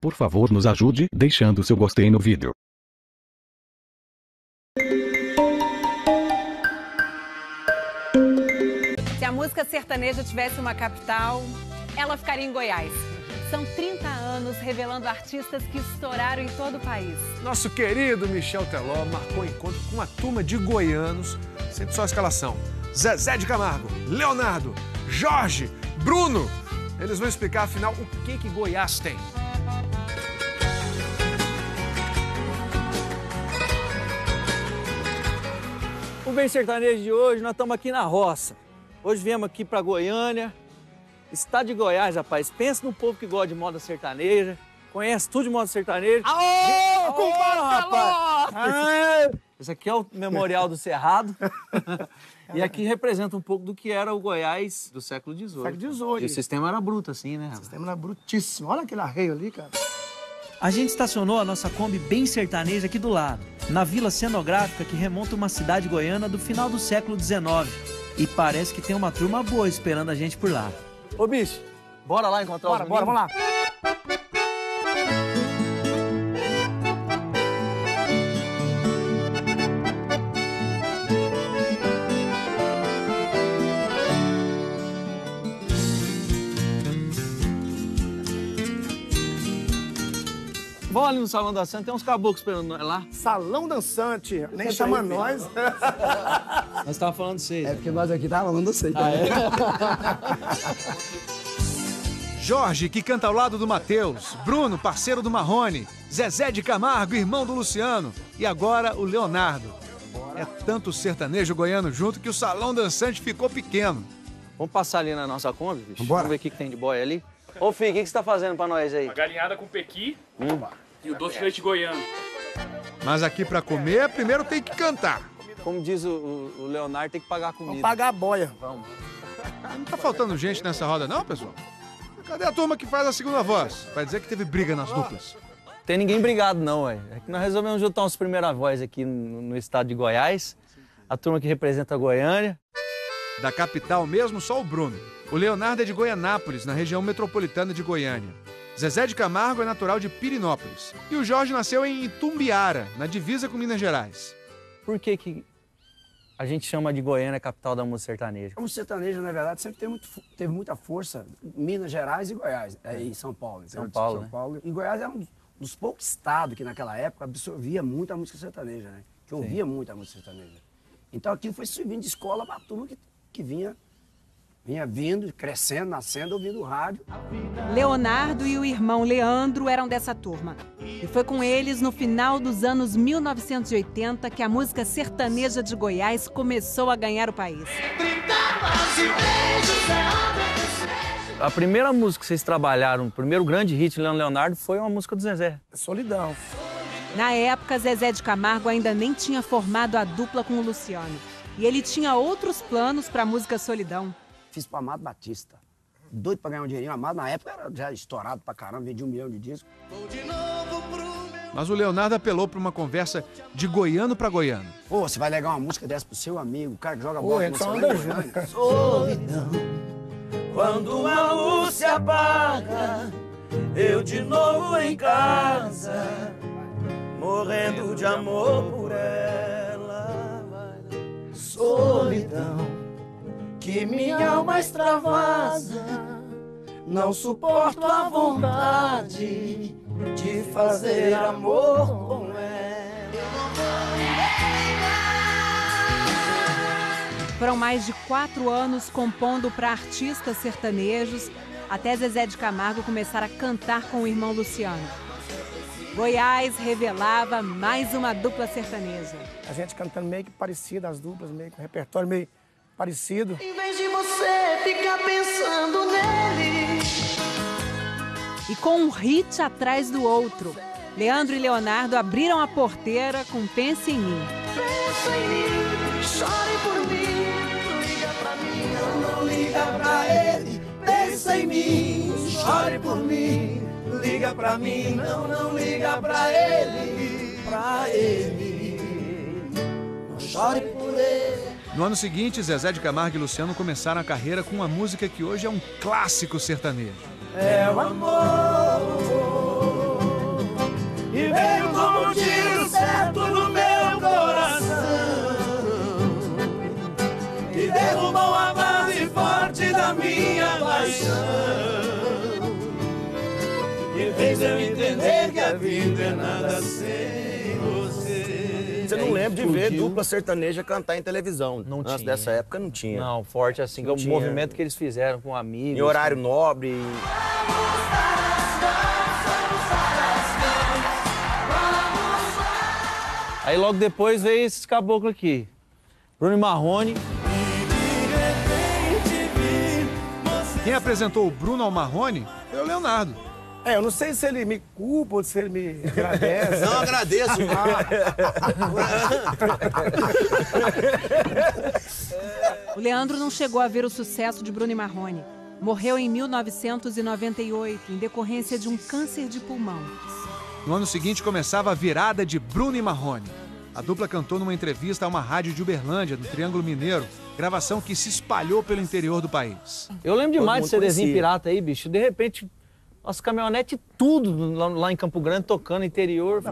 Por favor, nos ajude deixando seu gostei no vídeo. Se a música sertaneja tivesse uma capital, ela ficaria em Goiás. São 30 anos revelando artistas que estouraram em todo o país. Nosso querido Michel Teló marcou encontro com uma turma de goianos, sempre só a escalação. Zezé de Camargo, Leonardo, Jorge, Bruno. Eles vão explicar, afinal, o que Goiás tem. O Bem Sertanejo de hoje, nós estamos aqui na roça. Hoje viemos aqui para Goiânia. Estado de Goiás, rapaz, pensa no povo que gosta de moda sertaneja, conhece tudo de moda sertaneja. Aô, compadre, rapaz! Ah, esse aqui é o memorial do Cerrado. E aqui representa um pouco do que era o Goiás do século XVIII. Século XVIII. E o sistema era bruto assim, né? O sistema era brutíssimo. Olha aquele arreio ali, cara. A gente estacionou a nossa Kombi Bem Sertaneja aqui do lado, na Vila Cenográfica, que remonta uma cidade goiana do final do século XIX. E parece que tem uma turma boa esperando a gente por lá. Ô, bicho, bora lá encontrar os meninos? Bora, vamos lá. Vamos ali no Salão Dançante, tem uns caboclos esperando lá. Salão Dançante, nem chama nós. Nós estávamos falando de vocês. É porque nós aqui estávamos falando de vocês. Jorge, que canta ao lado do Matheus, Bruno, parceiro do Marrone, Zezé de Camargo, irmão do Luciano, e agora o Leonardo. É tanto sertanejo goiano junto que o Salão Dançante ficou pequeno. Vamos passar ali na nossa Kombi, bicho? Bora. Vamos ver o que tem de boia ali. Ô, Fih, o que você tá fazendo pra nós aí? Uma galinhada com pequi e o doce de leite goiano. Mas aqui pra comer, primeiro tem que cantar. Como diz o Leonardo, tem que pagar a comida. Vamos pagar a boia. Vamos. Não tá faltando gente nessa roda não, pessoal? Cadê a turma que faz a segunda voz? Vai dizer que teve briga nas duplas. Tem ninguém brigado não, ué. É que nós resolvemos juntar uns primeira voz aqui no estado de Goiás. A turma que representa a Goiânia. Da capital mesmo, só o Bruno. O Leonardo é de Goianápolis, na região metropolitana de Goiânia. Zezé de Camargo é natural de Pirinópolis. E o Jorge nasceu em Itumbiara, na divisa com Minas Gerais. Por que que a gente chama de Goiânia capital da música sertaneja? A música sertaneja, na verdade, sempre teve muita força em Minas Gerais e Goiás, e São Paulo. Então, São Paulo, né? E Goiás era um dos poucos estados que, naquela época, absorvia muito a música sertaneja, né? Que ouvia muito a música sertaneja. Então, aquilo foi subindo de escola para a turma que vinha vindo, crescendo, nascendo, ouvindo o rádio. Leonardo e o irmão Leandro eram dessa turma. E foi com eles, no final dos anos 1980, que a música sertaneja de Goiás começou a ganhar o país. A primeira música que vocês trabalharam, o primeiro grande hit de Leonardo foi uma música do Zezé. Solidão. Na época, Zezé de Camargo ainda nem tinha formado a dupla com o Luciano. E ele tinha outros planos para a música Solidão. Fiz pro Amado Batista. Doido pra ganhar um dinheirinho. Amado, na época, era já estourado pra caramba, vendia 1 milhão de discos. Mas o Leonardo apelou pra uma conversa de goiano pra goiano. Pô, você vai legar uma música dessa pro seu amigo, o cara que joga bola com você. Solidão, quando a luz se apaga, eu de novo em casa, morrendo de amor por ela. Solidão, que minha alma extravasa, não suporto a vontade de fazer amor com ela. Foram mais de 4 anos compondo para artistas sertanejos, até Zezé de Camargo começar a cantar com o irmão Luciano. Goiás revelava mais uma dupla sertaneja. A gente cantando meio que parecida, as duplas, meio com repertório meio parecido. Em vez de você ficar pensando nele. E com um hit atrás do outro, Leandro e Leonardo abriram a porteira com Pense em Mim. Pense em mim, chore por mim, liga pra mim, não liga pra ele. Pense em mim, chore por mim, liga pra mim, não liga pra ele. Pra ele, não chore por ele. No ano seguinte, Zezé de Camargo e Luciano começaram a carreira com uma música que hoje é um clássico sertanejo. É o amor E fez eu entender que a vida é nada sem você. Você não lembra de ver dupla sertaneja cantar em televisão? Não tinha. Antes dessa época não tinha. Não, forte assim, que é o movimento que eles fizeram com amigos. Em horário nobre. Aí logo depois veio esses caboclos aqui. Bruno e Marrone. Quem apresentou o Bruno ao Marrone foi o Leonardo. É, eu não sei se ele me culpa ou se ele me agradece. Não, agradeço. O Leandro não chegou a ver o sucesso de Bruno e Marrone. Morreu em 1998, em decorrência de um câncer de pulmão. No ano seguinte, começava a virada de Bruno e Marrone. A dupla cantou numa entrevista a uma rádio de Uberlândia, do Triângulo Mineiro, gravação que se espalhou pelo interior do país. Eu lembro demais de CDzinho pirata aí, bicho. De repente, nossa caminhonete, tudo lá em Campo Grande, tocando interior.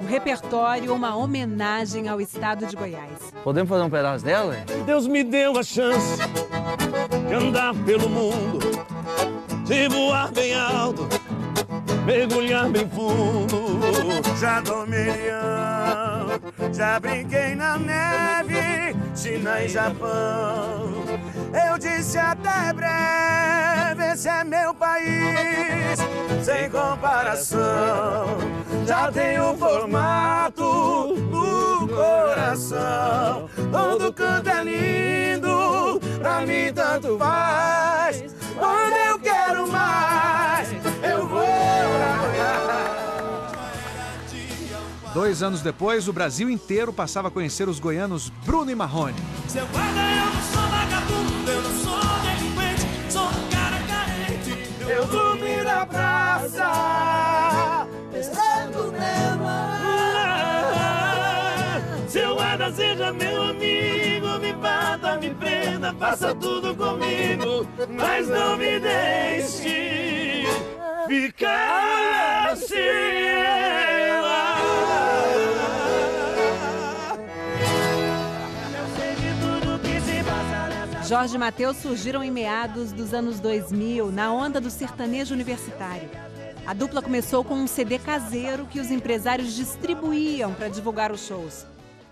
Um repertório, uma homenagem ao estado de Goiás. Podemos fazer um pedaço dela? Deus me deu a chance de andar pelo mundo, de voar bem alto, mergulhar bem fundo. Já dormiria, já brinquei na neve, China e Japão. Eu disse até breve, esse é meu país, sem comparação. Já tenho formato no coração. Todo canto é lindo, pra mim tanto faz. Quando eu quero mais, eu vou lá. 2 anos depois, o Brasil inteiro passava a conhecer os goianos Bruno e Marrone. Seu guarda, eu não sou vagabundo, eu não sou delinquente, sou um cara carente. Eu dormi na praça, pensando nela. Seu guarda, seja meu amigo, me bata, me prenda, faça tudo comigo, mas não me deixe ficar sem ela. Jorge e Matheus surgiram em meados dos anos 2000, na onda do sertanejo universitário. A dupla começou com um CD caseiro que os empresários distribuíam para divulgar os shows.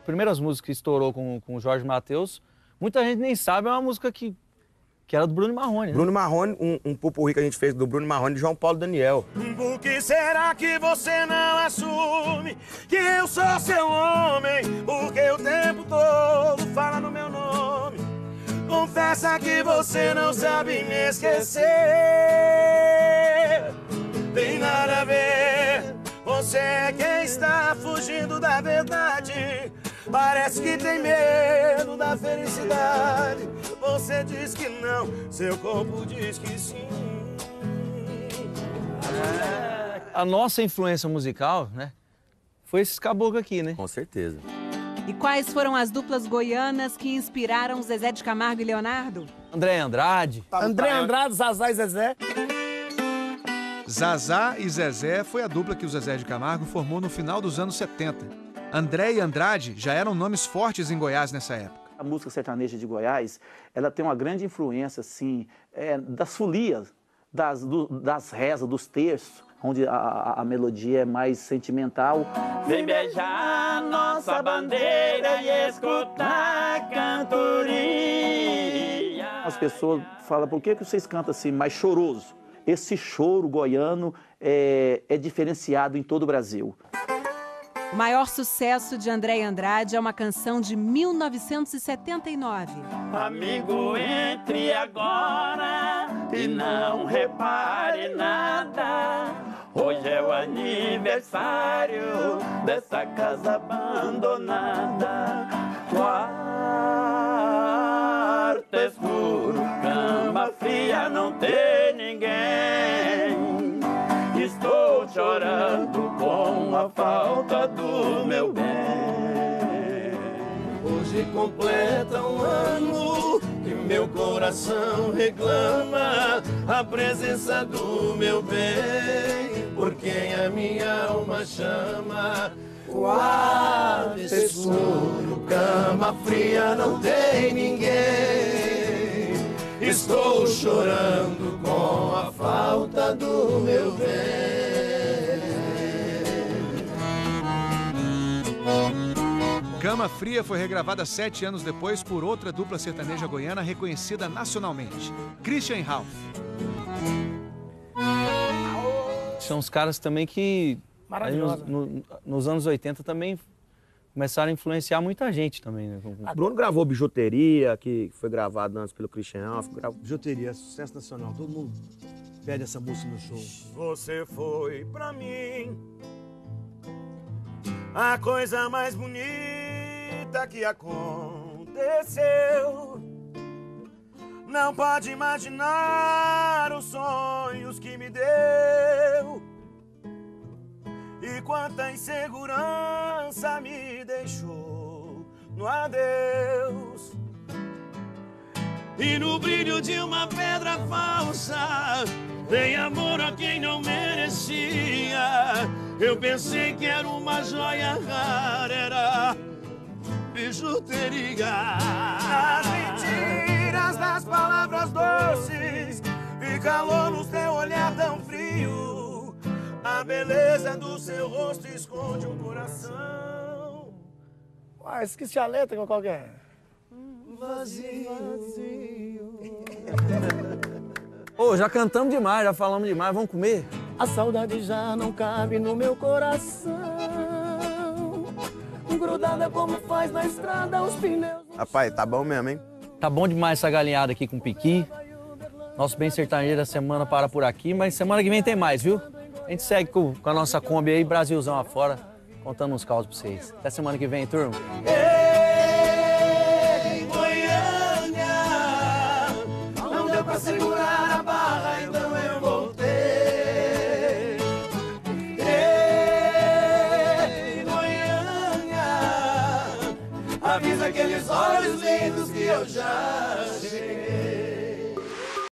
Primeiras músicas que estourou com o Jorge e Matheus, muita gente nem sabe, é uma música que era do Bruno Marrone. Né? Bruno Marrone, um pupurri que a gente fez do Bruno Marrone e João Paulo Daniel. Por que será que você não assume que eu sou seu homem? Porque o tempo todo fala no meu nome. Confessa que você não sabe me esquecer. Tem nada a ver, você é quem está fugindo da verdade. Parece que tem medo da felicidade. Você diz que não, seu corpo diz que sim. A nossa influência musical, né, foi esses caboclos aqui, né? Com certeza. E quais foram as duplas goianas que inspiraram Zezé de Camargo e Leonardo? André Andrade. André Andrade, Zazá e Zezé. Zazá e Zezé foi a dupla que o Zezé de Camargo formou no final dos anos 70. André e Andrade já eram nomes fortes em Goiás nessa época. A música sertaneja de Goiás, ela tem uma grande influência, assim, das folias, das rezas, dos terços, onde a melodia é mais sentimental. Vem beijar nossa bandeira e escutar a cantoria. As pessoas falam, por que vocês cantam assim, mais choroso? Esse choro goiano é diferenciado em todo o Brasil. O maior sucesso de André Andrade é uma canção de 1979. Amigo, entre agora e não repare nada. Hoje é o aniversário dessa casa abandonada. Quarto escuro, cama fria, não tem ninguém. Estou chorando com a falta do meu bem. Hoje completa um ano e meu coração reclama a presença do meu bem, por quem a minha alma chama. Quarto escuro, cama fria, não tem ninguém. Estou chorando com a falta do meu bem. Cama Fria foi regravada 7 anos depois por outra dupla sertaneja goiana reconhecida nacionalmente, Christian Ralf. São os caras também que nos anos 80 também começaram a influenciar muita gente também, né? A Bruno gravou Bijuteria, que foi gravado antes pelo Christian Ralf. Bijuteria, sucesso nacional, todo mundo pede essa música no show. Você foi pra mim a coisa mais bonita que aconteceu. Não pode imaginar os sonhos que me deu e quanta insegurança me deixou no adeus. E no brilho de uma pedra falsa, dei amor a quem não merecia. Eu pensei que era uma joia rara, era bijuteria. As mentiras das palavras doces e calor no seu olhar tão frio. A beleza do seu rosto esconde um coração. Uai, esqueci a letra, qual que é? Vazio, vazio. Ô, já cantamos demais, já falamos demais, vamos comer? A saudade já não cabe no meu coração, grudada como faz na estrada os pneus. Rapaz, tá bom mesmo, hein? Tá bom demais essa galinhada aqui com piqui. Nosso Bem Sertanejo da semana para por aqui, mas semana que vem tem mais, viu? A gente segue com a nossa Kombi aí, Brasilzão afora, contando uns causos pra vocês. Até semana que vem, turma. Ei, Goiânia, não deu pra segurar. Então eu voltei. Ei, Goiânia, avisa aqueles olhos lindos que eu já cheguei.